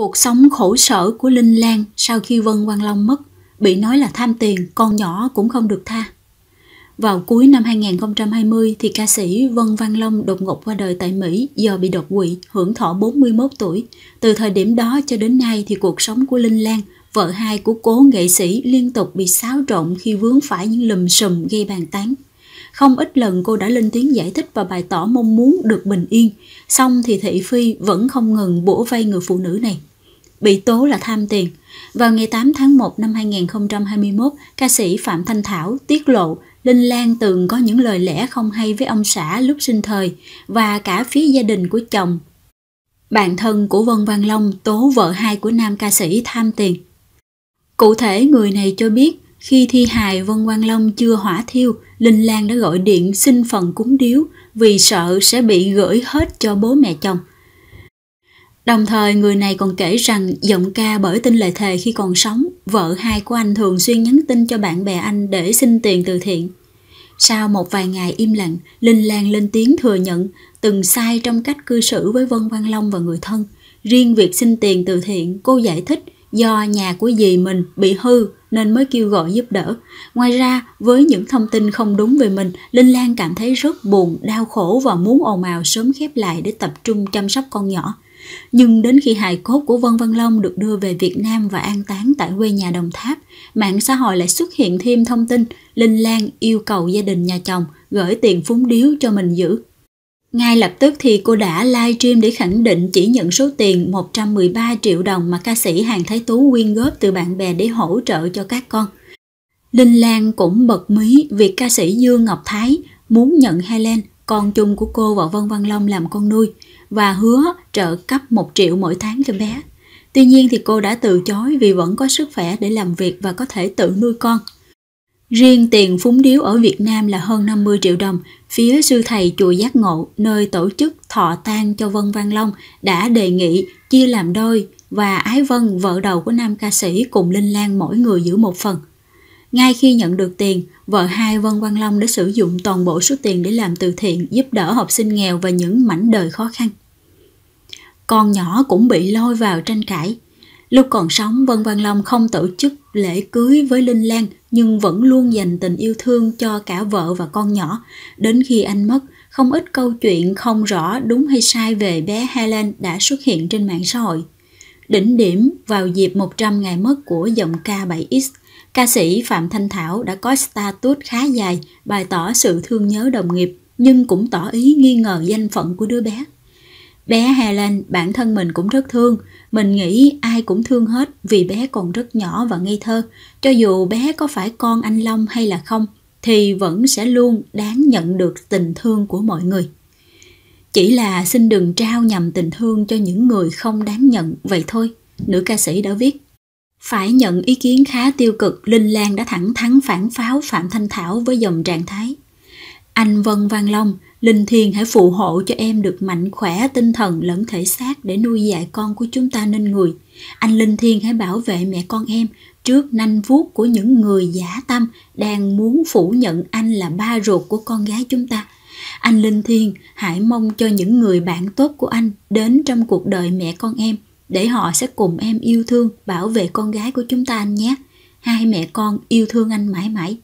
Cuộc sống khổ sở của Linh Lan sau khi Vân Quang Long mất bị nói là tham tiền, con nhỏ cũng không được tha. Vào cuối năm 2020 thì ca sĩ Vân Quang Long đột ngột qua đời tại Mỹ do bị đột quỵ, hưởng thọ 41 tuổi. Từ thời điểm đó cho đến nay thì cuộc sống của Linh Lan, vợ hai của cố nghệ sĩ, liên tục bị xáo trộn khi vướng phải những lùm xùm gây bàn tán. Không ít lần cô đã lên tiếng giải thích và bày tỏ mong muốn được bình yên, xong thì thị phi vẫn không ngừng bủa vây người phụ nữ này. Bị tố là tham tiền. Vào ngày 8 tháng 1 năm 2021, ca sĩ Phạm Thanh Thảo tiết lộ Linh Lan từng có những lời lẽ không hay với ông xã lúc sinh thời và cả phía gia đình của chồng. Bạn thân của Vân Quang Long tố vợ hai của nam ca sĩ tham tiền. Cụ thể, người này cho biết khi thi hài Vân Quang Long chưa hỏa thiêu, Linh Lan đã gọi điện xin phần cúng điếu vì sợ sẽ bị gửi hết cho bố mẹ chồng. Đồng thời, người này còn kể rằng giọng ca bởi tin lời thề khi còn sống, vợ hai của anh thường xuyên nhắn tin cho bạn bè anh để xin tiền từ thiện. Sau một vài ngày im lặng, Linh Lan lên tiếng thừa nhận từng sai trong cách cư xử với Vân Quang Long và người thân. Riêng việc xin tiền từ thiện, cô giải thích do nhà của dì mình bị hư nên mới kêu gọi giúp đỡ. Ngoài ra, với những thông tin không đúng về mình, Linh Lan cảm thấy rất buồn, đau khổ và muốn ồn ào sớm khép lại để tập trung chăm sóc con nhỏ. Nhưng đến khi hài cốt của Vân Quang Long được đưa về Việt Nam và an táng tại quê nhà Đồng Tháp, mạng xã hội lại xuất hiện thêm thông tin Linh Lan yêu cầu gia đình nhà chồng gửi tiền phúng điếu cho mình giữ. Ngay lập tức thì cô đã livestream để khẳng định chỉ nhận số tiền 113 triệu đồng mà ca sĩ Hàn Thái Tú quyên góp từ bạn bè để hỗ trợ cho các con. Linh Lan cũng bật mí việc ca sĩ Dương Ngọc Thái muốn nhận Helen, con chung của cô và Vân Quang Long, làm con nuôi và hứa trợ cấp 1 triệu mỗi tháng cho bé. Tuy nhiên thì cô đã từ chối vì vẫn có sức khỏe để làm việc và có thể tự nuôi con. Riêng tiền phúng điếu ở Việt Nam là hơn 50 triệu đồng, phía sư thầy Chùa Giác Ngộ, nơi tổ chức thọ tang cho Vân Quang Long, đã đề nghị chia làm đôi và Ái Vân, vợ đầu của nam ca sĩ, cùng Linh Lan mỗi người giữ một phần. Ngay khi nhận được tiền, vợ hai Vân Quang Long đã sử dụng toàn bộ số tiền để làm từ thiện, giúp đỡ học sinh nghèo và những mảnh đời khó khăn. Con nhỏ cũng bị lôi vào tranh cãi. Lúc còn sống, Vân Quang Long không tổ chức lễ cưới với Linh Lan nhưng vẫn luôn dành tình yêu thương cho cả vợ và con nhỏ. Đến khi anh mất, không ít câu chuyện không rõ đúng hay sai về bé Helen đã xuất hiện trên mạng xã hội. Đỉnh điểm vào dịp 100 ngày mất của giọng ca 7X, ca sĩ Phạm Thanh Thảo đã có status khá dài, bày tỏ sự thương nhớ đồng nghiệp nhưng cũng tỏ ý nghi ngờ danh phận của đứa bé. Bé Helen bản thân mình cũng rất thương, mình nghĩ ai cũng thương hết vì bé còn rất nhỏ và ngây thơ. Cho dù bé có phải con anh Long hay là không thì vẫn sẽ luôn đáng nhận được tình thương của mọi người. Chỉ là xin đừng trao nhầm tình thương cho những người không đáng nhận vậy thôi, nữ ca sĩ đã viết. Phải nhận ý kiến khá tiêu cực, Linh Lan đã thẳng thắn phản pháo Phạm Thanh Thảo với dòng trạng thái: Anh Vân Quang Long, Linh Thiên hãy phù hộ cho em được mạnh khỏe tinh thần lẫn thể xác để nuôi dạy con của chúng ta nên người. Anh Linh Thiên hãy bảo vệ mẹ con em trước nanh vuốt của những người giả tâm đang muốn phủ nhận anh là ba ruột của con gái chúng ta. Anh Linh Thiên hãy mong cho những người bạn tốt của anh đến trong cuộc đời mẹ con em để họ sẽ cùng em yêu thương, bảo vệ con gái của chúng ta anh nhé. Hai mẹ con yêu thương anh mãi mãi.